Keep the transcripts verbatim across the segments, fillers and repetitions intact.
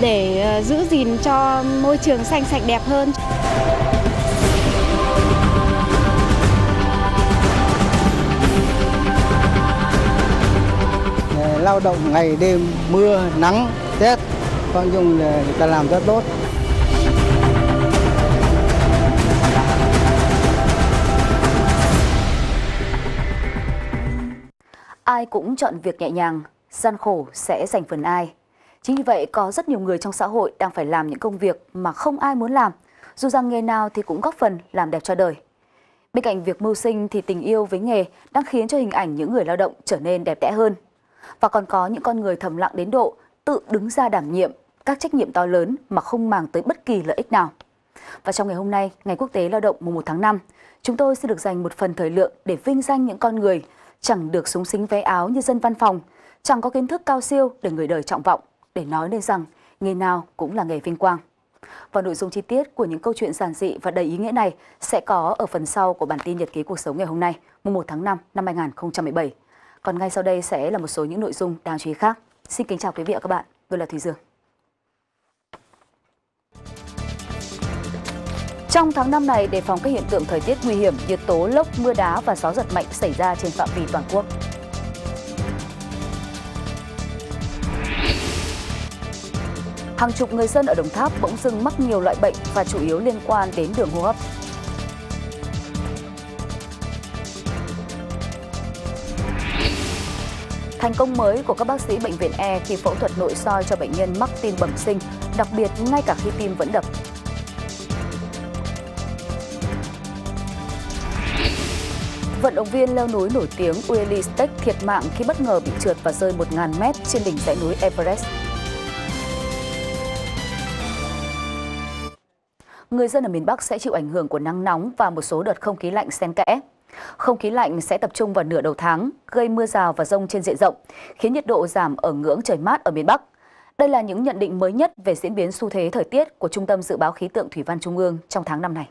để giữ gìn cho môi trường xanh sạch đẹp hơn. Lao động ngày đêm, mưa, nắng, rét, con dùng người ta làm rất tốt. Ai cũng chọn việc nhẹ nhàng, gian khổ sẽ giành phần ai. Chính vì vậy có rất nhiều người trong xã hội đang phải làm những công việc mà không ai muốn làm, dù rằng nghề nào thì cũng góp phần làm đẹp cho đời. Bên cạnh việc mưu sinh thì tình yêu với nghề đang khiến cho hình ảnh những người lao động trở nên đẹp đẽ hơn. Và còn có những con người thầm lặng đến độ tự đứng ra đảm nhiệm các trách nhiệm to lớn mà không màng tới bất kỳ lợi ích nào. Và trong ngày hôm nay, Ngày Quốc tế Lao động mùng một tháng năm, chúng tôi sẽ được dành một phần thời lượng để vinh danh những con người chẳng được súng xính váy áo như dân văn phòng, chẳng có kiến thức cao siêu để người đời trọng vọng, để nói lên rằng nghề nào cũng là nghề vinh quang. Và nội dung chi tiết của những câu chuyện giản dị và đầy ý nghĩa này sẽ có ở phần sau của bản tin Nhật ký cuộc sống ngày hôm nay, mùng một tháng năm năm hai nghìn không trăm mười bảy. Còn ngay sau đây sẽ là một số những nội dung đáng chú ý khác. Xin kính chào quý vị và các bạn, tôi là Thủy Dương. Trong tháng năm này, đề phòng các hiện tượng thời tiết nguy hiểm như tố lốc, mưa đá và gió giật mạnh xảy ra trên phạm vi toàn quốc. Hàng chục người dân ở Đồng Tháp bỗng dưng mắc nhiều loại bệnh và chủ yếu liên quan đến đường hô hấp. Thành công mới của các bác sĩ bệnh viện E khi phẫu thuật nội soi cho bệnh nhân mắc tim bẩm sinh, đặc biệt ngay cả khi tim vẫn đập. Vận động viên leo núi nổi tiếng Ueli Steck thiệt mạng khi bất ngờ bị trượt và rơi một nghìn mét trên đỉnh dãy núi Everest. Người dân ở miền Bắc sẽ chịu ảnh hưởng của nắng nóng và một số đợt không khí lạnh xen kẽ. Không khí lạnh sẽ tập trung vào nửa đầu tháng, gây mưa rào và dông trên diện rộng, khiến nhiệt độ giảm ở ngưỡng trời mát ở miền Bắc. Đây là những nhận định mới nhất về diễn biến xu thế thời tiết của Trung tâm Dự báo Khí tượng Thủy văn Trung ương trong tháng năm này.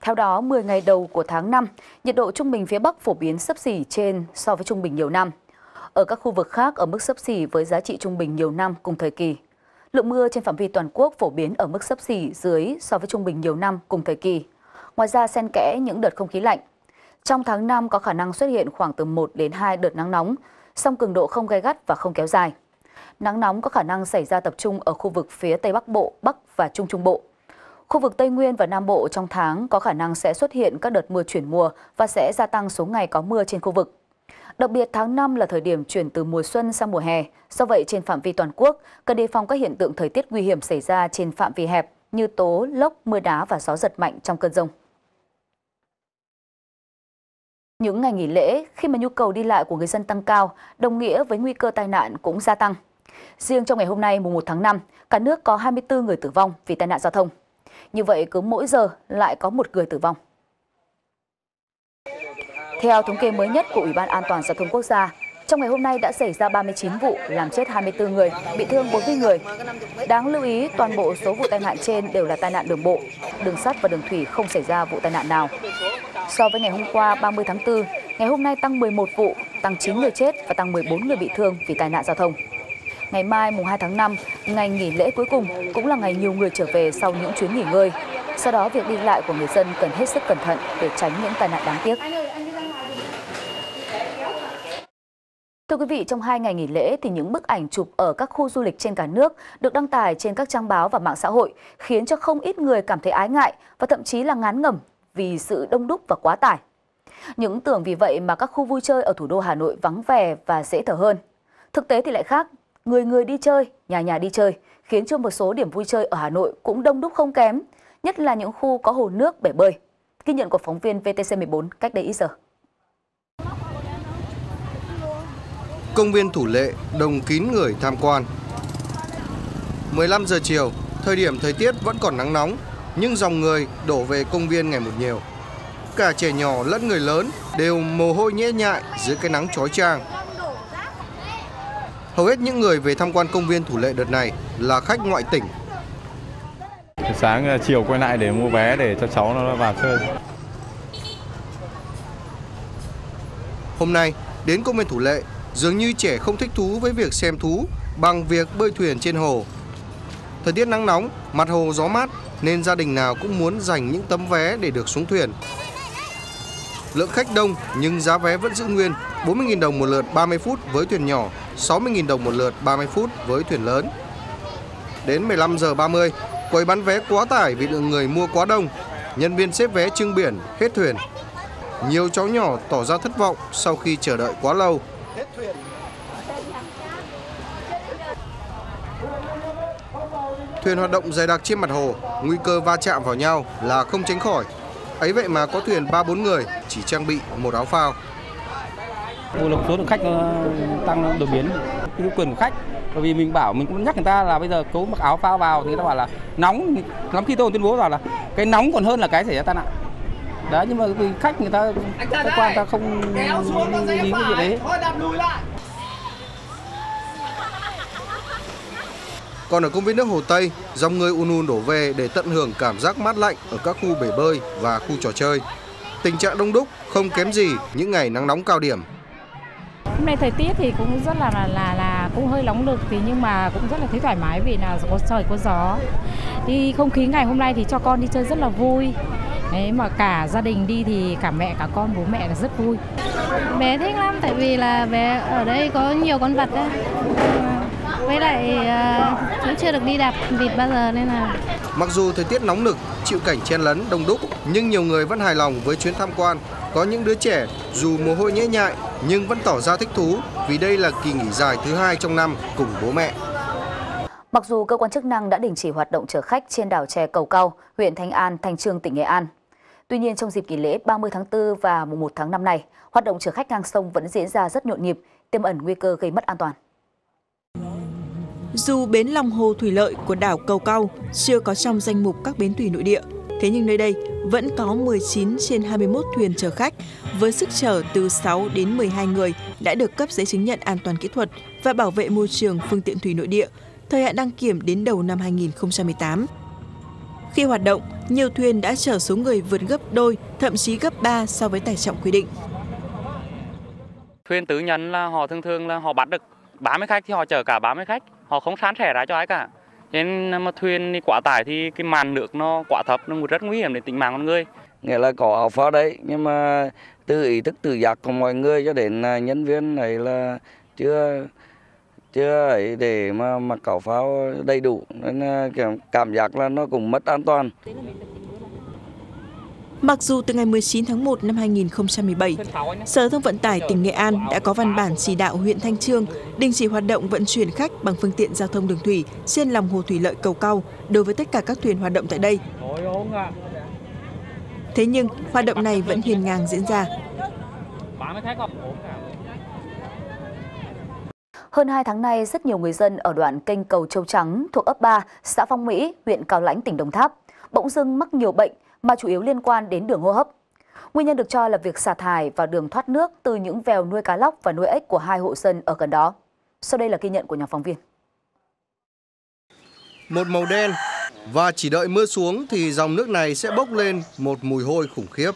Theo đó, mười ngày đầu của tháng năm, nhiệt độ trung bình phía Bắc phổ biến xấp xỉ trên so với trung bình nhiều năm. Ở các khu vực khác ở mức xấp xỉ với giá trị trung bình nhiều năm cùng thời kỳ. Lượng mưa trên phạm vi toàn quốc phổ biến ở mức xấp xỉ dưới so với trung bình nhiều năm cùng thời kỳ. Ngoài ra xen kẽ những đợt không khí lạnh. Trong tháng năm có khả năng xuất hiện khoảng từ một đến hai đợt nắng nóng, song cường độ không gay gắt và không kéo dài. Nắng nóng có khả năng xảy ra tập trung ở khu vực phía Tây Bắc Bộ, Bắc và Trung Trung Bộ. Khu vực Tây Nguyên và Nam Bộ trong tháng có khả năng sẽ xuất hiện các đợt mưa chuyển mùa và sẽ gia tăng số ngày có mưa trên khu vực. Đặc biệt tháng năm là thời điểm chuyển từ mùa xuân sang mùa hè, do vậy trên phạm vi toàn quốc cần đề phòng các hiện tượng thời tiết nguy hiểm xảy ra trên phạm vi hẹp như tố, lốc, mưa đá và gió giật mạnh trong cơn dông. Những ngày nghỉ lễ, khi mà nhu cầu đi lại của người dân tăng cao, đồng nghĩa với nguy cơ tai nạn cũng gia tăng. Riêng trong ngày hôm nay, mùng một tháng năm, cả nước có hai mươi tư người tử vong vì tai nạn giao thông. Như vậy, cứ mỗi giờ lại có một người tử vong. Theo thống kê mới nhất của Ủy ban An toàn Giao thông Quốc gia, trong ngày hôm nay đã xảy ra ba mươi chín vụ, làm chết hai mươi tư người, bị thương bốn mươi người. Đáng lưu ý, toàn bộ số vụ tai nạn trên đều là tai nạn đường bộ, đường sắt và đường thủy không xảy ra vụ tai nạn nào. So với ngày hôm qua ba mươi tháng tư, ngày hôm nay tăng mười một vụ, tăng chín người chết và tăng mười bốn người bị thương vì tai nạn giao thông. Ngày mai mùng hai tháng năm, ngày nghỉ lễ cuối cùng cũng là ngày nhiều người trở về sau những chuyến nghỉ ngơi. Sau đó việc đi lại của người dân cần hết sức cẩn thận để tránh những tai nạn đáng tiếc. Thưa quý vị, trong hai ngày nghỉ lễ thì những bức ảnh chụp ở các khu du lịch trên cả nước được đăng tải trên các trang báo và mạng xã hội khiến cho không ít người cảm thấy ái ngại và thậm chí là ngán ngẩm vì sự đông đúc và quá tải. Những tưởng vì vậy mà các khu vui chơi ở thủ đô Hà Nội vắng vẻ và dễ thở hơn. Thực tế thì lại khác, người người đi chơi, nhà nhà đi chơi, khiến cho một số điểm vui chơi ở Hà Nội cũng đông đúc không kém, nhất là những khu có hồ nước, bể bơi. Ghi nhận của phóng viên vê tê xê mười bốn cách đây ít giờ. Công viên Thủ Lệ đông kín người tham quan. mười lăm giờ chiều, thời điểm thời tiết vẫn còn nắng nóng, nhưng dòng người đổ về công viên ngày một nhiều. Cả trẻ nhỏ lẫn người lớn đều mồ hôi nhễ nhại dưới cái nắng chói chang. Hầu hết những người về tham quan công viên Thủ Lệ đợt này là khách ngoại tỉnh. Sáng chiều quay lại để mua vé để cho cháu nó vào chơi. Hôm nay đến công viên Thủ Lệ, dường như trẻ không thích thú với việc xem thú bằng việc bơi thuyền trên hồ. Thời tiết nắng nóng, mặt hồ gió mát nên gia đình nào cũng muốn dành những tấm vé để được xuống thuyền. Lượng khách đông nhưng giá vé vẫn giữ nguyên, bốn mươi nghìn đồng một lượt ba mươi phút với thuyền nhỏ, sáu mươi nghìn đồng một lượt ba mươi phút với thuyền lớn. Đến mười lăm giờ ba mươi, quầy bán vé quá tải vì lượng người mua quá đông, nhân viên xếp vé trưng biển hết thuyền. Nhiều cháu nhỏ tỏ ra thất vọng sau khi chờ đợi quá lâu. Thuyền hoạt động dày đặc trên mặt hồ, nguy cơ va chạm vào nhau là không tránh khỏi. Ấy vậy mà có thuyền ba bốn người chỉ trang bị một áo phao. Số lượng khách nó tăng nó đột biến, cái quyền của khách. Bởi vì mình bảo, mình cũng nhắc người ta là bây giờ cố mặc áo phao vào thì người ta bảo là nóng. Lắm khi tôi tuyên bố rằng là cái nóng còn hơn là cái xảy ra tai nạn. Đấy, nhưng mà vì khách người ta, cơ quan ta không nghĩ cái gì đấy. Còn ở công viên nước Hồ Tây, dòng người ùn ùn đổ về để tận hưởng cảm giác mát lạnh ở các khu bể bơi và khu trò chơi. Tình trạng đông đúc không kém gì những ngày nắng nóng cao điểm. Hôm nay thời tiết thì cũng rất là là là cũng hơi nóng lực thì nhưng mà cũng rất là thấy thoải mái vì là có trời có gió. Thì không khí ngày hôm nay thì cho con đi chơi rất là vui. Đấy, mà cả gia đình đi thì cả mẹ cả con bố mẹ là rất vui. Bé thích lắm tại vì là bé ở đây có nhiều con vật đấy. Với lại uh, cũng chưa được đi đạp vịt bao giờ nên là. Mặc dù thời tiết nóng nực, chịu cảnh chen lấn đông đúc nhưng nhiều người vẫn hài lòng với chuyến tham quan. Có những đứa trẻ dù mồ hôi nhễ nhại nhưng vẫn tỏ ra thích thú vì đây là kỳ nghỉ dài thứ hai trong năm cùng bố mẹ. Mặc dù cơ quan chức năng đã đình chỉ hoạt động chở khách trên đảo Chè Cầu Cau, huyện Thanh An, Thanh Chương, tỉnh Nghệ An. Tuy nhiên trong dịp nghỉ lễ ba mươi tháng tư và mùng một tháng năm này, hoạt động chở khách ngang sông vẫn diễn ra rất nhộn nhịp, tiềm ẩn nguy cơ gây mất an toàn. Dù bến lòng hồ thủy lợi của đảo Cầu Cau chưa có trong danh mục các bến thủy nội địa, thế nhưng nơi đây vẫn có mười chín trên hai mươi mốt thuyền chở khách với sức chở từ sáu đến mười hai người đã được cấp giấy chứng nhận an toàn kỹ thuật và bảo vệ môi trường phương tiện thủy nội địa, thời hạn đăng kiểm đến đầu năm hai nghìn không trăm mười tám. Khi hoạt động, nhiều thuyền đã chở số người vượt gấp đôi, thậm chí gấp ba so với tải trọng quy định. Thuyền tư nhân là họ thường thường là họ bắt được ba mươi khách thì họ chở cả ba mươi khách, họ không san sẻ ra cho ai cả. Nên mà thuyền đi quá tải thì cái màn nước nó quá thấp, nó rất nguy hiểm đến tính mạng con người. Nghĩa là có áo phao đấy, nhưng mà từ ý thức tự giác của mọi người cho đến nhân viên này là chưa chưa ấy để mà mặc áo phao đầy đủ nên cảm giác là nó cũng mất an toàn. Mặc dù từ ngày mười chín tháng một năm hai nghìn không trăm mười bảy, Sở Thông vận tải tỉnh Nghệ An đã có văn bản chỉ đạo huyện Thanh Chương đình chỉ hoạt động vận chuyển khách bằng phương tiện giao thông đường thủy trên lòng hồ thủy lợi Cầu Cau đối với tất cả các thuyền hoạt động tại đây. Thế nhưng, hoạt động này vẫn hiên ngang diễn ra. Hơn hai tháng nay, rất nhiều người dân ở đoạn kênh cầu Châu Trắng thuộc ấp ba, xã Phong Mỹ, huyện Cao Lãnh, tỉnh Đồng Tháp, bỗng dưng mắc nhiều bệnh mà chủ yếu liên quan đến đường hô hấp. Nguyên nhân được cho là việc xả thải và đường thoát nước từ những vèo nuôi cá lóc và nuôi ếch của hai hộ dân ở gần đó. Sau đây là ghi nhận của nhóm phóng viên. Một màu đen và chỉ đợi mưa xuống thì dòng nước này sẽ bốc lên một mùi hôi khủng khiếp.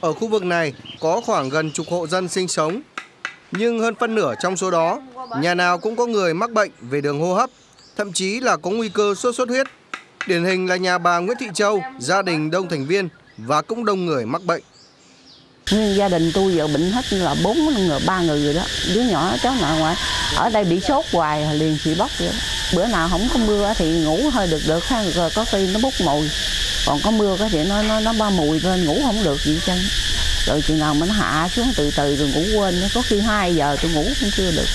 Ở khu vực này có khoảng gần chục hộ dân sinh sống, nhưng hơn phân nửa trong số đó, nhà nào cũng có người mắc bệnh về đường hô hấp, thậm chí là có nguy cơ sốt xuất huyết. Điển hình là nhà bà Nguyễn Thị Châu, gia đình đông thành viên và cũng đông người mắc bệnh. Như gia đình tôi giờ bệnh hết là bốn, ba người rồi đó. Đứa nhỏ cháu nội ngoại ở đây bị sốt hoài liền chị bóc vậy. Bữa nào không có mưa thì ngủ hơi được được, rồi có khi nó bốc mùi. Còn có mưa thì nó nó nó ba mùi lên ngủ không được gì chân. Rồi chừng nào mà nó hạ xuống từ từ rồi ngủ quên, có khi hai giờ tôi ngủ cũng chưa được.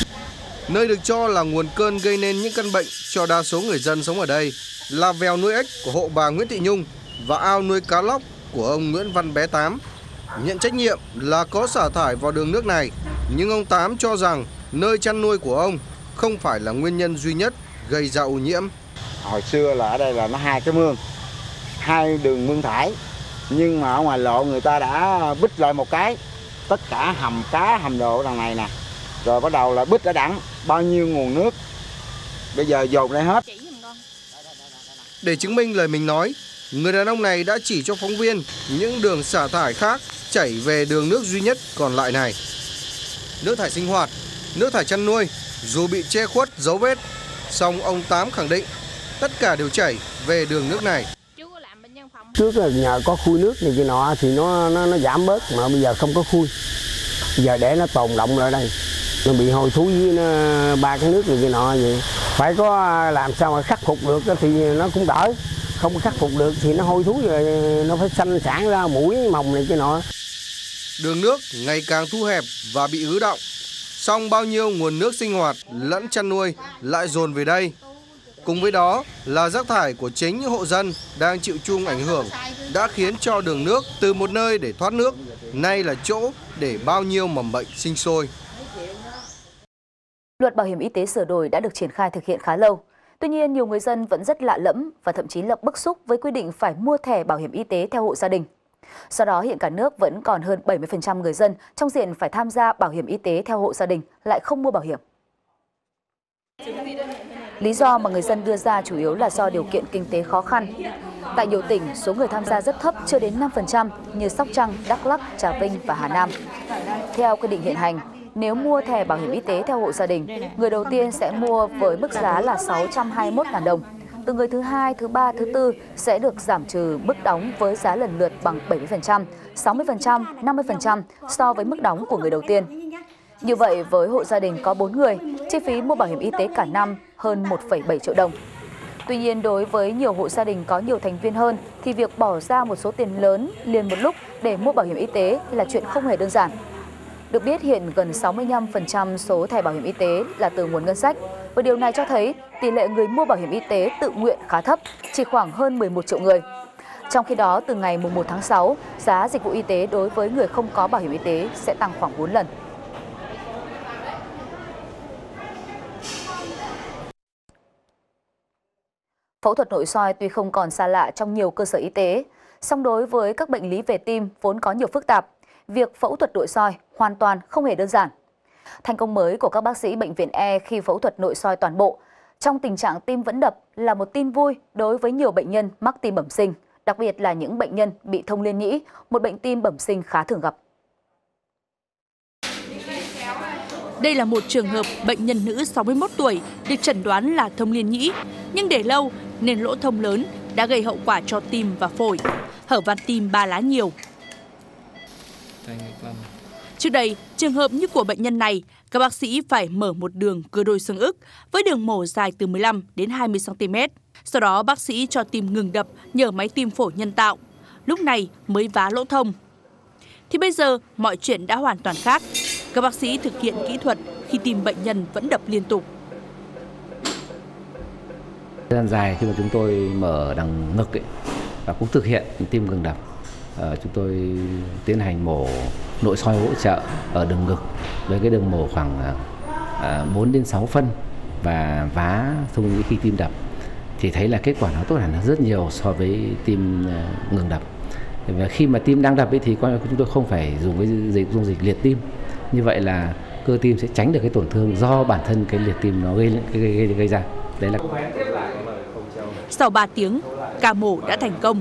Nơi được cho là nguồn cơn gây nên những căn bệnh cho đa số người dân sống ở đây là vèo nuôi ếch của hộ bà Nguyễn Thị Nhung và ao nuôi cá lóc của ông Nguyễn Văn Bé Tám. Nhận trách nhiệm là có xả thải vào đường nước này, nhưng ông Tám cho rằng nơi chăn nuôi của ông không phải là nguyên nhân duy nhất gây ra ô nhiễm. Hồi xưa là ở đây là nó hai cái mương, hai đường mương thải, nhưng mà ở ngoài lộ người ta đã bích lại một cái, tất cả hầm cá, hầm đồ đằng này nè, rồi bắt đầu là bích đã đẳng bao nhiêu nguồn nước, bây giờ dồn lại hết. Để chứng minh lời mình nói, người đàn ông này đã chỉ cho phóng viên những đường xả thải khác chảy về đường nước duy nhất còn lại này. Nước thải sinh hoạt nước thải chăn nuôi dù bị che khuất dấu vết, song ông Tám khẳng định tất cả đều chảy về đường nước này. Trước là nhờ có khui nước này kia nọ thì nó, nó nó giảm bớt, mà bây giờ không có khui. Giờ để nó tồn động lại đây, nó bị hôi thối với nó, ba cái nước này kia nọ vậy. Phải có làm sao mà khắc phục được thì nó cũng đỡ. Không khắc phục được thì nó hôi thối rồi nó phải xanh sản ra mũi mồng này kia nọ. Đường nước ngày càng thu hẹp và bị ứ động. Song bao nhiêu nguồn nước sinh hoạt lẫn chăn nuôi lại dồn về đây. Cùng với đó là rác thải của chính những hộ dân đang chịu chung ảnh hưởng đã khiến cho đường nước từ một nơi để thoát nước, nay là chỗ để bao nhiêu mầm bệnh sinh sôi. Luật bảo hiểm y tế sửa đổi đã được triển khai thực hiện khá lâu. Tuy nhiên, nhiều người dân vẫn rất lạ lẫm và thậm chí là bức xúc với quy định phải mua thẻ bảo hiểm y tế theo hộ gia đình. Do đó, hiện cả nước vẫn còn hơn bảy mươi phần trăm người dân trong diện phải tham gia bảo hiểm y tế theo hộ gia đình lại không mua bảo hiểm. Lý do mà người dân đưa ra chủ yếu là do điều kiện kinh tế khó khăn. Tại nhiều tỉnh, số người tham gia rất thấp, chưa đến năm phần trăm như Sóc Trăng, Đắk Lắk, Trà Vinh và Hà Nam. Theo quy định hiện hành, nếu mua thẻ bảo hiểm y tế theo hộ gia đình, người đầu tiên sẽ mua với mức giá là sáu trăm hai mươi mốt nghìn đồng. Từ người thứ hai, thứ ba, thứ tư sẽ được giảm trừ mức đóng với giá lần lượt bằng bảy mươi phần trăm, sáu mươi phần trăm, năm mươi phần trăm so với mức đóng của người đầu tiên. Như vậy, với hộ gia đình có bốn người, chi phí mua bảo hiểm y tế cả năm hơn một phẩy bảy triệu đồng. Tuy nhiên, đối với nhiều hộ gia đình có nhiều thành viên hơn, thì việc bỏ ra một số tiền lớn liền một lúc để mua bảo hiểm y tế là chuyện không hề đơn giản. Được biết, hiện gần sáu mươi lăm phần trăm số thẻ bảo hiểm y tế là từ nguồn ngân sách. Và điều này cho thấy tỷ lệ người mua bảo hiểm y tế tự nguyện khá thấp, chỉ khoảng hơn mười một triệu người. Trong khi đó, từ ngày mùng một tháng sáu, giá dịch vụ y tế đối với người không có bảo hiểm y tế sẽ tăng khoảng bốn lần. Phẫu thuật nội soi tuy không còn xa lạ trong nhiều cơ sở y tế, song đối với các bệnh lý về tim vốn có nhiều phức tạp, việc phẫu thuật nội soi hoàn toàn không hề đơn giản. Thành công mới của các bác sĩ bệnh viện E khi phẫu thuật nội soi toàn bộ trong tình trạng tim vẫn đập là một tin vui đối với nhiều bệnh nhân mắc tim bẩm sinh, đặc biệt là những bệnh nhân bị thông liên nhĩ, một bệnh tim bẩm sinh khá thường gặp. Đây là một trường hợp bệnh nhân nữ sáu mươi mốt tuổi được chẩn đoán là thông liên nhĩ, nhưng để lâu nên lỗ thông lớn đã gây hậu quả cho tim và phổi, hở van tim ba lá nhiều. Trước đây, trường hợp như của bệnh nhân này, các bác sĩ phải mở một đường cưa đôi xương ức với đường mổ dài từ mười lăm đến hai mươi xăng ti mét. Sau đó bác sĩ cho tim ngừng đập nhờ máy tim phổi nhân tạo. Lúc này mới vá lỗ thông. Thì bây giờ mọi chuyện đã hoàn toàn khác. Các bác sĩ thực hiện kỹ thuật khi tim bệnh nhân vẫn đập liên tục. Thời gian dài khi mà chúng tôi mở đằng ngực ấy, và cũng thực hiện tim ngừng đập, à, chúng tôi tiến hành mổ nội soi hỗ trợ ở đường ngực với cái đường mổ khoảng à, bốn đến sáu phân và vá thông nhĩ khi tim đập thì thấy là kết quả nó tốt hẳn rất nhiều so với tim à, ngừng đập. Và khi mà tim đang đập ấy thì chúng tôi không phải dùng cái dịch dung dịch liệt tim, như vậy là cơ tim sẽ tránh được cái tổn thương do bản thân cái liệt tim nó gây gây, gây, gây ra. Đấy là... Sau ba tiếng, ca mổ đã thành công.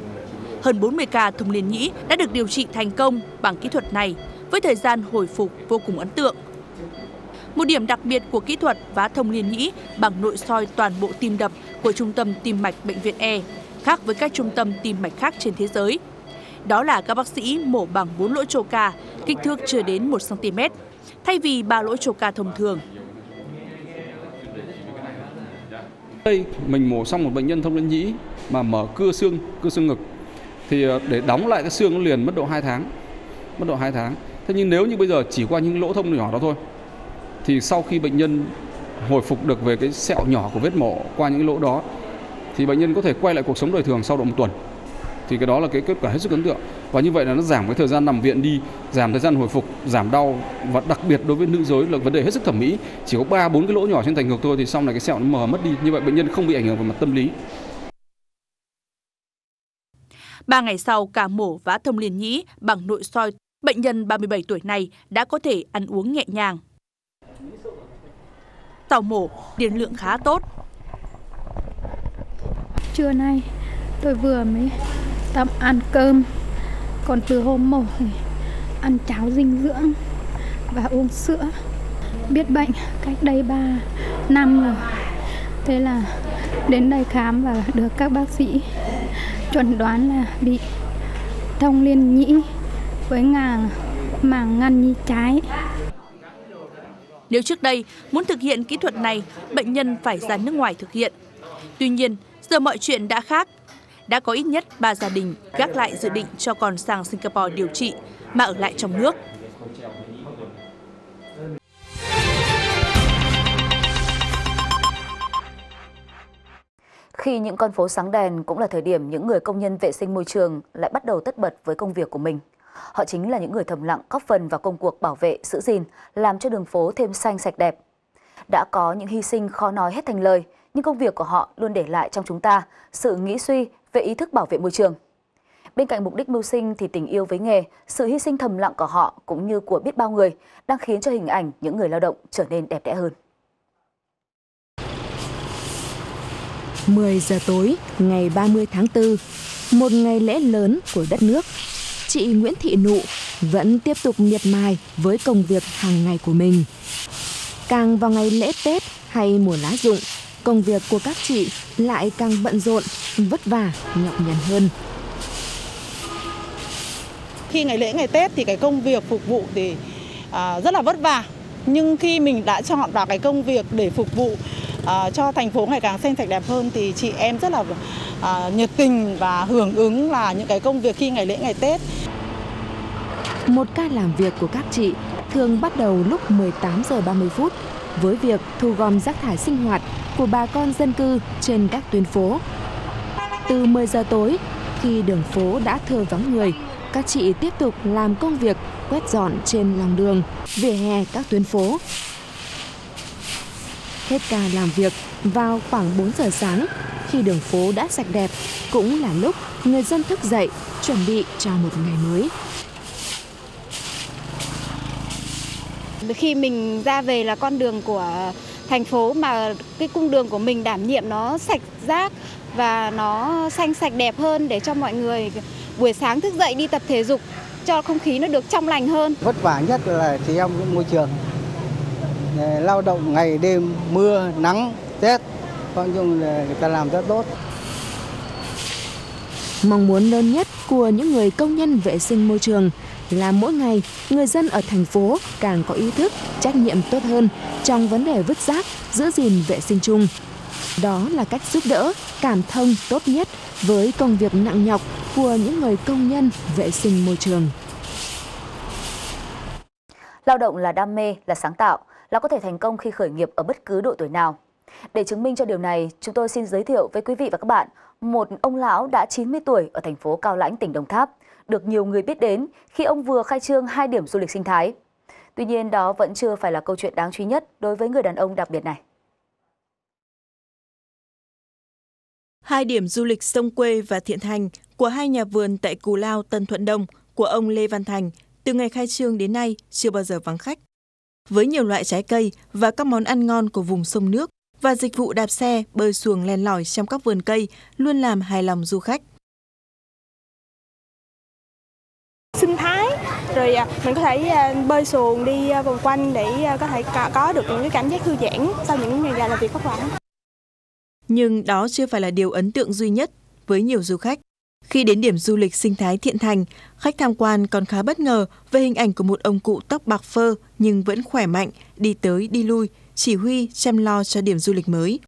Hơn bốn mươi ca thông liên nhĩ đã được điều trị thành công bằng kỹ thuật này với thời gian hồi phục vô cùng ấn tượng. Một điểm đặc biệt của kỹ thuật vá thông liên nhĩ bằng nội soi toàn bộ tim đập của Trung tâm Tim mạch Bệnh viện E khác với các trung tâm tim mạch khác trên thế giới. Đó là các bác sĩ mổ bằng bốn lỗ chô ca, kích thước chưa đến một xăng ti mét, thay vì ba lỗ chô ca thông thường. Đây, mình mổ xong một bệnh nhân thông liên nhĩ mà mở cưa xương, cưa xương ngực, thì để đóng lại cái xương liền mất độ hai tháng. Mất độ hai tháng. Thế nhưng nếu như bây giờ chỉ qua những lỗ thông nhỏ đó thôi, thì sau khi bệnh nhân hồi phục được về cái sẹo nhỏ của vết mổ qua những lỗ đó, thì bệnh nhân có thể quay lại cuộc sống đời thường sau độ một tuần. Thì cái đó là cái kết quả hết sức ấn tượng. Và như vậy là nó giảm cái thời gian nằm viện đi, giảm thời gian hồi phục, giảm đau. Và đặc biệt đối với nữ giới là vấn đề hết sức thẩm mỹ. Chỉ có ba bốn cái lỗ nhỏ trên thành ngực thôi thì sau này cái sẹo nó mờ mất đi. Như vậy bệnh nhân không bị ảnh hưởng về mặt tâm lý. ba ngày sau ca mổ vá thông liên nhĩ bằng nội soi, bệnh nhân ba mươi bảy tuổi này đã có thể ăn uống nhẹ nhàng. Sau mổ, tiền lượng khá tốt. Trưa nay tôi vừa mới tạm ăn cơm, còn từ hôm mổ ăn cháo dinh dưỡng và uống sữa. biết bệnh cách đây ba năm rồi. Thế là đến đây khám và được các bác sĩ chuẩn đoán là bị thông liên nhĩ với màng màng ngăn nhĩ trái. Nếu trước đây muốn thực hiện kỹ thuật này, bệnh nhân phải ra nước ngoài thực hiện. Tuy nhiên, giờ mọi chuyện đã khác. Đã có ít nhất ba gia đình gác lại dự định cho con sang Singapore điều trị mà ở lại trong nước. Khi những con phố sáng đèn cũng là thời điểm những người công nhân vệ sinh môi trường lại bắt đầu tất bật với công việc của mình. Họ chính là những người thầm lặng góp phần vào công cuộc bảo vệ, giữ gìn, làm cho đường phố thêm xanh sạch đẹp. Đã có những hy sinh khó nói hết thành lời, nhưng công việc của họ luôn để lại trong chúng ta sự nghĩ suy về ý thức bảo vệ môi trường. Bên cạnh mục đích mưu sinh thì tình yêu với nghề, sự hy sinh thầm lặng của họ cũng như của biết bao người đang khiến cho hình ảnh những người lao động trở nên đẹp đẽ hơn. mười giờ tối ngày ba mươi tháng tư, một ngày lễ lớn của đất nước, chị Nguyễn Thị Nụ vẫn tiếp tục miệt mài với công việc hàng ngày của mình. Càng vào ngày lễ Tết hay mùa lá rụng, công việc của các chị lại càng bận rộn, vất vả, nhọc nhằn hơn. Khi ngày lễ ngày Tết thì cái công việc phục vụ thì à, rất là vất vả. Nhưng khi mình đã chọn vào cái công việc để phục vụ à, cho thành phố ngày càng xanh sạch đẹp hơn thì chị em rất là à, nhiệt tình và hưởng ứng là những cái công việc khi ngày lễ ngày Tết. Một ca làm việc của các chị thường bắt đầu lúc mười tám giờ ba mươi phút với việc thu gom rác thải sinh hoạt của bà con dân cư trên các tuyến phố. Từ mười giờ tối, khi đường phố đã thưa vắng người, các chị tiếp tục làm công việc quét dọn trên lòng đường, vỉa hè các tuyến phố. Hết ca làm việc vào khoảng bốn giờ sáng, khi đường phố đã sạch đẹp, cũng là lúc người dân thức dậy chuẩn bị cho một ngày mới. Khi mình ra về là con đường của thành phố mà cái cung đường của mình đảm nhiệm nó sạch rác và nó xanh sạch đẹp hơn để cho mọi người buổi sáng thức dậy đi tập thể dục cho không khí nó được trong lành hơn. Vất vả nhất là chị em môi trường, lao động ngày đêm, mưa, nắng, rét, nói chung là người ta làm rất tốt. Mong muốn lớn nhất của những người công nhân vệ sinh môi trường là mỗi ngày người dân ở thành phố càng có ý thức, trách nhiệm tốt hơn trong vấn đề vứt rác, giữ gìn vệ sinh chung. Đó là cách giúp đỡ, cảm thông tốt nhất với công việc nặng nhọc của những người công nhân vệ sinh môi trường. Lao động là đam mê, là sáng tạo, là có thể thành công khi khởi nghiệp ở bất cứ độ tuổi nào. Để chứng minh cho điều này, chúng tôi xin giới thiệu với quý vị và các bạn một ông lão đã chín mươi tuổi ở thành phố Cao Lãnh, tỉnh Đồng Tháp, được nhiều người biết đến khi ông vừa khai trương hai điểm du lịch sinh thái. Tuy nhiên, đó vẫn chưa phải là câu chuyện đáng chú ý nhất đối với người đàn ông đặc biệt này. Hai điểm du lịch Sông Quê và Thiện Thành của hai nhà vườn tại Cù Lao, Tân Thuận Đông của ông Lê Văn Thành từ ngày khai trương đến nay chưa bao giờ vắng khách. Với nhiều loại trái cây và các món ăn ngon của vùng sông nước và dịch vụ đạp xe, bơi xuồng len lỏi trong các vườn cây luôn làm hài lòng du khách. Sinh thái, rồi mình có thể bơi xuồng đi vòng quanh để có thể có được những cái cảm giác thư giãn sau những ngày dài làm việc vất vả. Nhưng đó chưa phải là điều ấn tượng duy nhất với nhiều du khách. Khi đến điểm du lịch sinh thái Thiện Thành, khách tham quan còn khá bất ngờ về hình ảnh của một ông cụ tóc bạc phơ nhưng vẫn khỏe mạnh, đi tới đi lui, chỉ huy chăm lo cho điểm du lịch mới.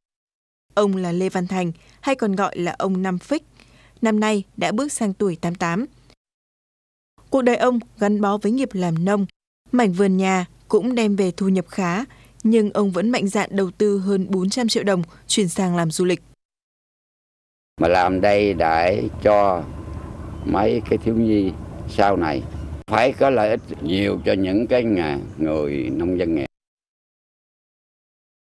Ông là Lê Văn Thành, hay còn gọi là ông Năm Phích, năm nay đã bước sang tuổi tám mươi tám. Cuộc đời ông gắn bó với nghiệp làm nông, mảnh vườn nhà cũng đem về thu nhập khá, nhưng ông vẫn mạnh dạn đầu tư hơn bốn trăm triệu đồng chuyển sang làm du lịch. Mà làm đây để cho mấy cái thiếu nhi sau này phải có lợi ích nhiều cho những cái nhà, người nông dân nghèo.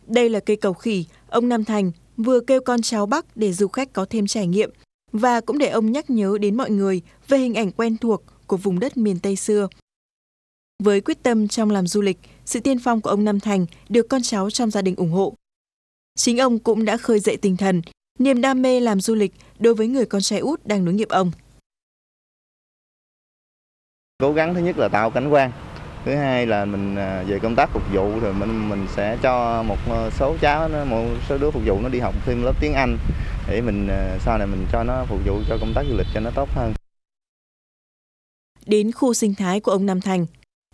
Đây là cây cầu khỉ, ông Nam Thành vừa kêu con cháu Bắc để du khách có thêm trải nghiệm và cũng để ông nhắc nhớ đến mọi người về hình ảnh quen thuộc của vùng đất miền Tây xưa. Với quyết tâm trong làm du lịch, sự tiên phong của ông Nam Thành được con cháu trong gia đình ủng hộ. Chính ông cũng đã khơi dậy tinh thần, niềm đam mê làm du lịch đối với người con trai út đang nối nghiệp ông. Cố gắng thứ nhất là tạo cảnh quan, Thứ hai là mình về công tác phục vụ thì mình mình sẽ cho một số cháu nó, một số đứa phục vụ nó đi học thêm lớp tiếng Anh để mình sau này mình cho nó phục vụ cho công tác du lịch cho nó tốt hơn. Đến khu sinh thái của ông Nam Thành,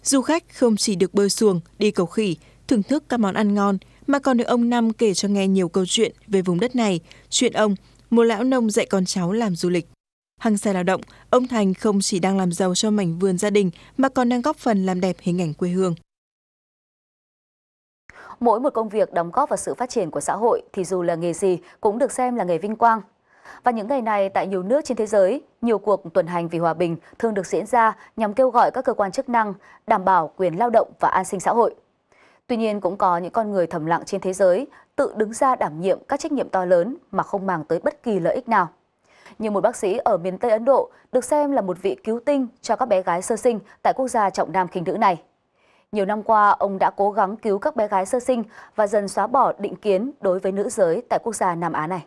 du khách không chỉ được bơi xuồng, đi cầu khỉ, thưởng thức các món ăn ngon mà còn được ông Nam kể cho nghe nhiều câu chuyện về vùng đất này, chuyện ông, một lão nông dạy con cháu làm du lịch. Hăng say lao động, ông Thành không chỉ đang làm giàu cho mảnh vườn gia đình mà còn đang góp phần làm đẹp hình ảnh quê hương. Mỗi một công việc đóng góp vào sự phát triển của xã hội thì dù là nghề gì cũng được xem là nghề vinh quang. Và những ngày này tại nhiều nước trên thế giới, nhiều cuộc tuần hành vì hòa bình thường được diễn ra nhằm kêu gọi các cơ quan chức năng đảm bảo quyền lao động và an sinh xã hội. Tuy nhiên cũng có những con người thầm lặng trên thế giới tự đứng ra đảm nhiệm các trách nhiệm to lớn mà không màng tới bất kỳ lợi ích nào. Như một bác sĩ ở miền Tây Ấn Độ được xem là một vị cứu tinh cho các bé gái sơ sinh tại quốc gia trọng nam khinh nữ này. Nhiều năm qua, ông đã cố gắng cứu các bé gái sơ sinh và dần xóa bỏ định kiến đối với nữ giới tại quốc gia Nam Á này.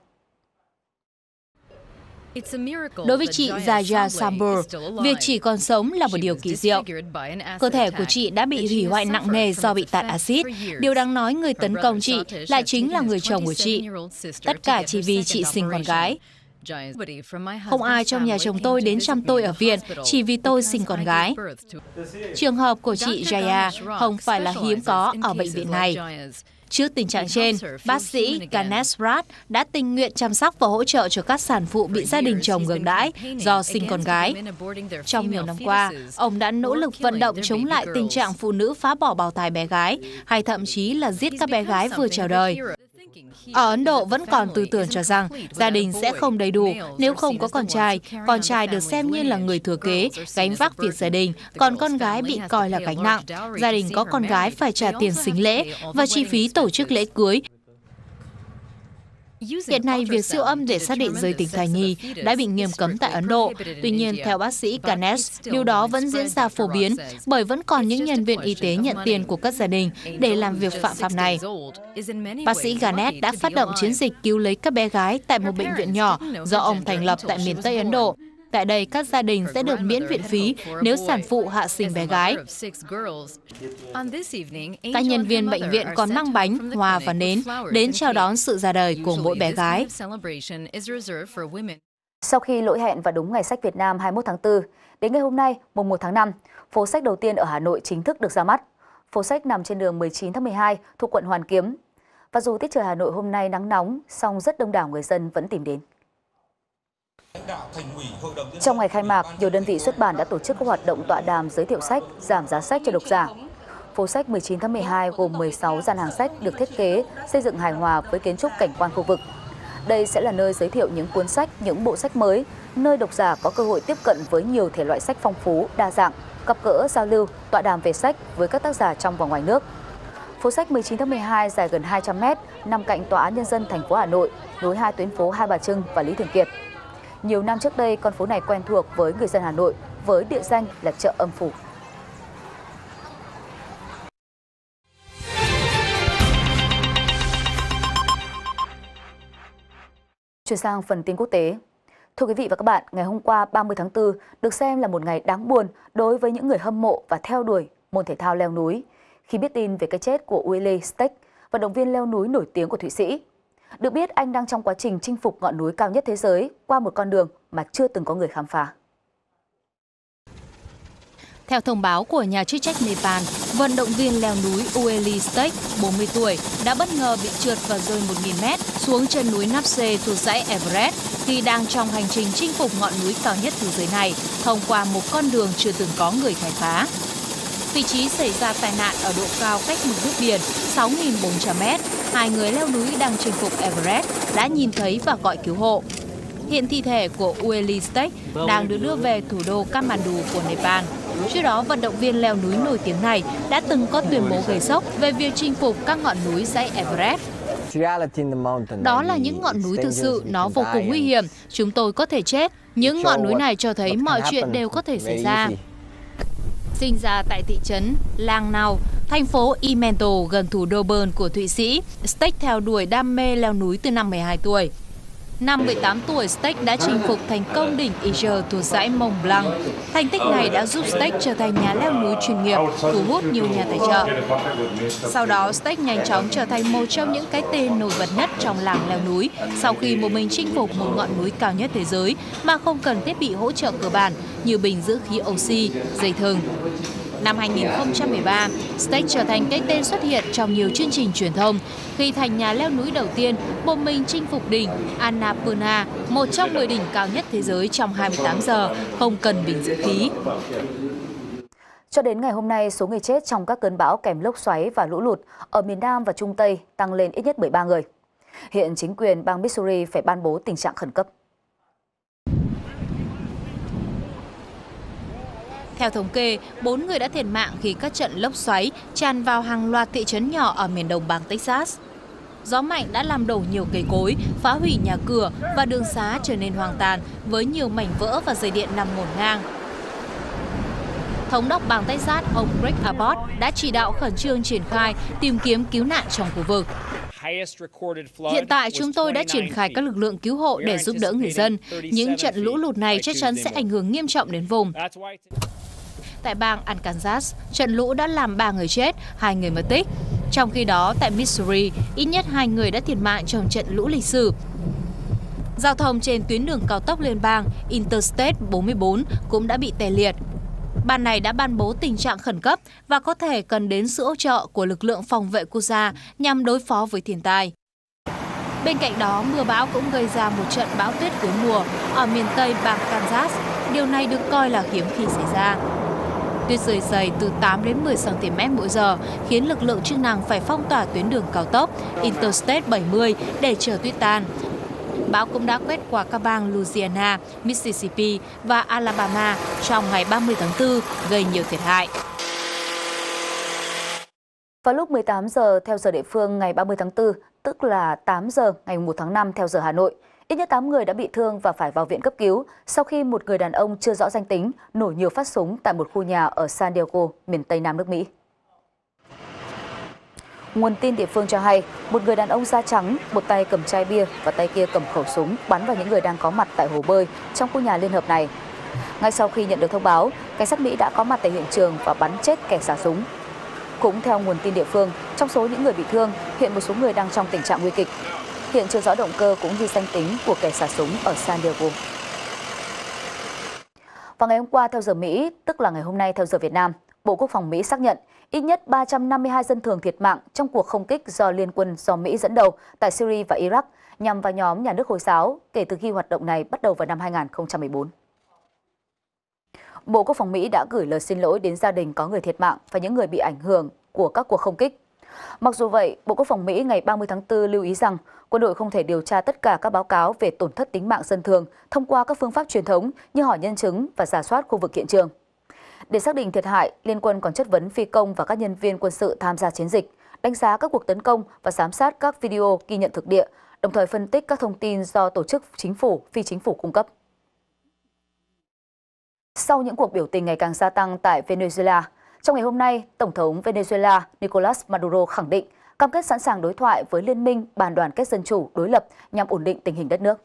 Đối với chị Jaya Sambur, việc chị còn sống là một điều kỳ diệu. Cơ thể của chị đã bị hủy hoại nặng nề do bị tạt axit. Điều đáng nói người tấn công chị lại chính là người chồng của chị. Tất cả chỉ vì chị sinh con gái. Không ai trong nhà chồng tôi đến chăm tôi ở viện chỉ vì tôi sinh con gái. Trường hợp của chị Jaya không phải là hiếm có ở bệnh viện này. Trước tình trạng trên, bác sĩ Ganesh Rath đã tình nguyện chăm sóc và hỗ trợ cho các sản phụ bị gia đình chồng ngược đãi do sinh con gái. Trong nhiều năm qua, ông đã nỗ lực vận động chống lại tình trạng phụ nữ phá bỏ bào thai bé gái hay thậm chí là giết các bé gái vừa chào đời. Ở Ấn Độ vẫn còn tư tưởng cho rằng gia đình sẽ không đầy đủ nếu không có con trai. Con trai được xem như là người thừa kế, gánh vác việc gia đình, còn con gái bị coi là gánh nặng. Gia đình có con gái phải trả tiền sính lễ và chi phí tổ chức lễ cưới. Hiện nay, việc siêu âm để xác định giới tính thai nhi đã bị nghiêm cấm tại Ấn Độ. Tuy nhiên, theo bác sĩ Ganesh, điều đó vẫn diễn ra phổ biến bởi vẫn còn những nhân viên y tế nhận tiền của các gia đình để làm việc phạm pháp này. Bác sĩ Ganesh đã phát động chiến dịch cứu lấy các bé gái tại một bệnh viện nhỏ do ông thành lập tại miền Tây Ấn Độ. Tại đây, các gia đình sẽ được miễn viện phí nếu sản phụ hạ sinh bé gái. Các nhân viên bệnh viện còn mang bánh, hoa và nến đến chào đón sự ra đời của mỗi bé gái. Sau khi lỗi hẹn vào đúng ngày sách Việt Nam hai mươi mốt tháng tư, đến ngày hôm nay, mùng một tháng năm, phố sách đầu tiên ở Hà Nội chính thức được ra mắt. Phố sách nằm trên đường mười chín tháng mười hai thuộc quận Hoàn Kiếm. Và dù tiết trời Hà Nội hôm nay nắng nóng, song rất đông đảo người dân vẫn tìm đến. Trong ngày khai mạc, nhiều đơn vị xuất bản đã tổ chức các hoạt động tọa đàm giới thiệu sách, giảm giá sách cho độc giả. Phố sách mười chín tháng mười hai gồm mười sáu gian hàng sách được thiết kế, xây dựng hài hòa với kiến trúc cảnh quan khu vực. Đây sẽ là nơi giới thiệu những cuốn sách, những bộ sách mới, nơi độc giả có cơ hội tiếp cận với nhiều thể loại sách phong phú, đa dạng, gặp gỡ, giao lưu, tọa đàm về sách với các tác giả trong và ngoài nước. Phố sách mười chín tháng mười hai dài gần hai trăm mét, nằm cạnh Tòa án Nhân dân thành phố Hà Nội, nối hai tuyến phố Hai Bà Trưng và Lý Thường Kiệt. Nhiều năm trước đây, con phố này quen thuộc với người dân Hà Nội, với địa danh là chợ âm phủ. Chuyển sang phần tin quốc tế. Thưa quý vị và các bạn, ngày hôm qua ba mươi tháng tư được xem là một ngày đáng buồn đối với những người hâm mộ và theo đuổi môn thể thao leo núi, khi biết tin về cái chết của Ueli Steck, vận động viên leo núi nổi tiếng của Thụy Sĩ. Được biết, anh đang trong quá trình chinh phục ngọn núi cao nhất thế giới qua một con đường mà chưa từng có người khám phá. Theo thông báo của nhà chức trách Nepal, vận động viên leo núi Ueli Steck, bốn mươi tuổi, đã bất ngờ bị trượt và rơi một nghìn mét xuống chân núi Napse thuộc dãy Everest khi đang trong hành trình chinh phục ngọn núi cao nhất thế giới này thông qua một con đường chưa từng có người khai phá. Vị trí xảy ra tai nạn ở độ cao cách mực nước biển sáu nghìn bốn trăm mét. Hai người leo núi đang chinh phục Everest đã nhìn thấy và gọi cứu hộ. Hiện thi thể của Ueli Steck đang được đưa về thủ đô Kathmandu của Nepal. Trước đó, vận động viên leo núi nổi tiếng này đã từng có tuyên bố gây sốc về việc chinh phục các ngọn núi dãy Everest. Đó là những ngọn núi thực sự, nó vô cùng nguy hiểm. Chúng tôi có thể chết. Những ngọn núi này cho thấy mọi chuyện đều có thể xảy ra. Sinh ra tại thị trấn Lungnau, thành phố Imento gần thủ đô Bern của Thụy Sĩ, Steck theo đuổi đam mê leo núi từ năm mười hai tuổi. Năm mười tám tuổi, Steck đã chinh phục thành công đỉnh Iger thuộc dãy Mont Blanc. Thành tích này đã giúp Steck trở thành nhà leo núi chuyên nghiệp, thu hút nhiều nhà tài trợ. Sau đó, Steck nhanh chóng trở thành một trong những cái tên nổi bật nhất trong làng leo núi sau khi một mình chinh phục một ngọn núi cao nhất thế giới mà không cần thiết bị hỗ trợ cơ bản như bình giữ khí oxy, dây thừng. Năm hai nghìn không trăm mười ba, Steck trở thành cái tên xuất hiện trong nhiều chương trình truyền thông khi thành nhà leo núi đầu tiên một mình chinh phục đỉnh Annapurna, một trong mười đỉnh cao nhất thế giới trong hai mươi tám giờ, không cần bình dưỡng khí. Cho đến ngày hôm nay, số người chết trong các cơn bão kèm lốc xoáy và lũ lụt ở miền Nam và Trung Tây tăng lên ít nhất mười ba người. Hiện chính quyền bang Missouri phải ban bố tình trạng khẩn cấp. Theo thống kê, bốn người đã thiệt mạng khi các trận lốc xoáy tràn vào hàng loạt thị trấn nhỏ ở miền đông bang Texas. Gió mạnh đã làm đổ nhiều cây cối, phá hủy nhà cửa và đường xá trở nên hoang tàn với nhiều mảnh vỡ và dây điện nằm ngổn ngang. Thống đốc bang Texas, ông Greg Abbott đã chỉ đạo khẩn trương triển khai tìm kiếm cứu nạn trong khu vực. Hiện tại, chúng tôi đã triển khai các lực lượng cứu hộ để giúp đỡ người dân. Những trận lũ lụt này chắc chắn sẽ ảnh hưởng nghiêm trọng đến vùng. Tại bang Arkansas, trận lũ đã làm ba người chết, hai người mất tích. Trong khi đó, tại Missouri, ít nhất hai người đã thiệt mạng trong trận lũ lịch sử. Giao thông trên tuyến đường cao tốc liên bang Interstate bốn mươi bốn cũng đã bị tê liệt. Bang này đã ban bố tình trạng khẩn cấp và có thể cần đến sự hỗ trợ của lực lượng phòng vệ quốc gia nhằm đối phó với thiên tai. Bên cạnh đó, mưa bão cũng gây ra một trận bão tuyết cuối mùa ở miền Tây bang Kansas. Điều này được coi là hiếm khi xảy ra. Tuyết rơi dày từ tám đến mười xăng ti mét mỗi giờ khiến lực lượng chức năng phải phong tỏa tuyến đường cao tốc Interstate bảy mươi để chờ tuyết tan. Bão cũng đã quét qua các bang Louisiana, Mississippi và Alabama trong ngày ba mươi tháng tư, gây nhiều thiệt hại. Vào lúc mười tám giờ theo giờ địa phương ngày ba mươi tháng tư, tức là tám giờ ngày mùng một tháng năm theo giờ Hà Nội, ít nhất tám người đã bị thương và phải vào viện cấp cứu sau khi một người đàn ông chưa rõ danh tính nổ nhiều phát súng tại một khu nhà ở San Diego, miền Tây Nam nước Mỹ. Nguồn tin địa phương cho hay, một người đàn ông da trắng, một tay cầm chai bia và tay kia cầm khẩu súng bắn vào những người đang có mặt tại hồ bơi trong khu nhà liên hợp này. Ngay sau khi nhận được thông báo, cảnh sát Mỹ đã có mặt tại hiện trường và bắn chết kẻ xả súng. Cũng theo nguồn tin địa phương, trong số những người bị thương, hiện một số người đang trong tình trạng nguy kịch. Hiện chưa rõ động cơ cũng như danh tính của kẻ xả súng ở San Diego. Vào ngày hôm qua theo giờ Mỹ, tức là ngày hôm nay theo giờ Việt Nam, Bộ Quốc phòng Mỹ xác nhận ít nhất ba trăm năm mươi hai dân thường thiệt mạng trong cuộc không kích do Liên quân do Mỹ dẫn đầu tại Syria và Iraq nhằm vào nhóm nhà nước Hồi giáo kể từ khi hoạt động này bắt đầu vào năm hai nghìn không trăm mười bốn. Bộ Quốc phòng Mỹ đã gửi lời xin lỗi đến gia đình có người thiệt mạng và những người bị ảnh hưởng của các cuộc không kích. Mặc dù vậy, Bộ Quốc phòng Mỹ ngày ba mươi tháng tư lưu ý rằng quân đội không thể điều tra tất cả các báo cáo về tổn thất tính mạng dân thường thông qua các phương pháp truyền thống như hỏi nhân chứng và rà soát khu vực hiện trường. Để xác định thiệt hại, Liên quân còn chất vấn phi công và các nhân viên quân sự tham gia chiến dịch, đánh giá các cuộc tấn công và giám sát các video ghi nhận thực địa, đồng thời phân tích các thông tin do tổ chức chính phủ, phi chính phủ cung cấp. Sau những cuộc biểu tình ngày càng gia tăng tại Venezuela, trong ngày hôm nay, Tổng thống Venezuela Nicolas Maduro khẳng định cam kết sẵn sàng đối thoại với liên minh bàn đoàn kết dân chủ đối lập nhằm ổn định tình hình đất nước.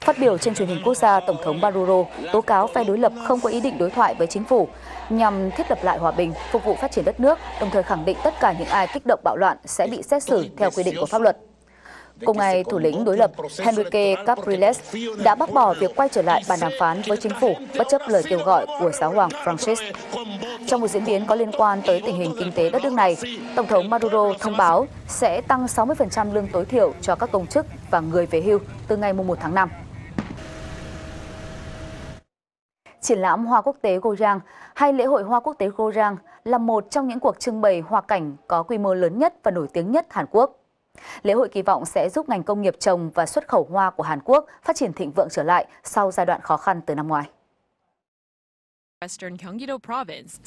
Phát biểu trên truyền hình quốc gia, Tổng thống Maduro tố cáo phe đối lập không có ý định đối thoại với chính phủ nhằm thiết lập lại hòa bình, phục vụ phát triển đất nước, đồng thời khẳng định tất cả những ai kích động bạo loạn sẽ bị xét xử theo quy định của pháp luật. Cùng ngày, thủ lĩnh đối lập Henrique Capriles đã bác bỏ việc quay trở lại bàn đàm phán với chính phủ bất chấp lời kêu gọi của giáo hoàng Francis. Trong một diễn biến có liên quan tới tình hình kinh tế đất nước này, Tổng thống Maduro thông báo sẽ tăng sáu mươi phần trăm lương tối thiểu cho các công chức và người về hưu từ ngày mùng một tháng năm. Triển lãm hoa quốc tế Goyang hay lễ hội hoa quốc tế Goyang là một trong những cuộc trưng bày hoa cảnh có quy mô lớn nhất và nổi tiếng nhất Hàn Quốc. Lễ hội kỳ vọng sẽ giúp ngành công nghiệp trồng và xuất khẩu hoa của Hàn Quốc phát triển thịnh vượng trở lại sau giai đoạn khó khăn từ năm ngoái.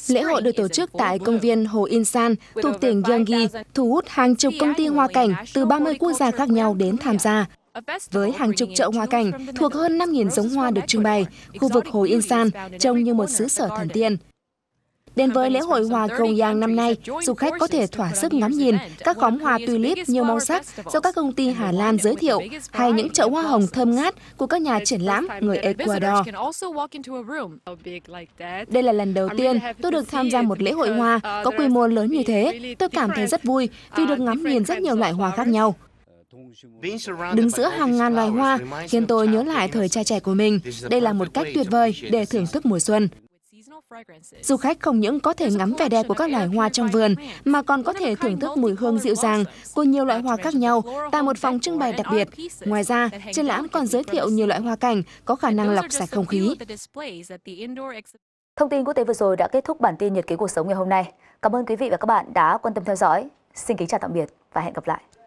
Lễ hội được tổ chức tại công viên Hồ Insan thuộc tỉnh Gyeonggi, thu hút hàng chục công ty hoa cảnh từ ba mươi quốc gia khác nhau đến tham gia. Với hàng chục chậu hoa cảnh thuộc hơn năm nghìn giống hoa được trưng bày, khu vực Hồ Insan trông như một xứ sở thần tiên. Đến với lễ hội hoa Goyang năm nay, du khách có thể thỏa sức ngắm nhìn các khóm hoa tulip nhiều màu sắc do các công ty Hà Lan giới thiệu hay những chậu hoa hồng thơm ngát của các nhà triển lãm người Ecuador. Đây là lần đầu tiên tôi được tham gia một lễ hội hoa có quy mô lớn như thế. Tôi cảm thấy rất vui vì được ngắm nhìn rất nhiều loại hoa khác nhau. Đứng giữa hàng ngàn loài hoa khiến tôi nhớ lại thời trai trẻ của mình. Đây là một cách tuyệt vời để thưởng thức mùa xuân. Du khách không những có thể ngắm vẻ đẹp của các loài hoa trong vườn, mà còn có thể thưởng thức mùi hương dịu dàng của nhiều loại hoa khác nhau tại một phòng trưng bày đặc biệt. Ngoài ra, triển lãm còn giới thiệu nhiều loại hoa cảnh có khả năng lọc sạch không khí. Thông tin quốc tế vừa rồi đã kết thúc bản tin Nhật ký cuộc sống ngày hôm nay. Cảm ơn quý vị và các bạn đã quan tâm theo dõi. Xin kính chào tạm biệt và hẹn gặp lại.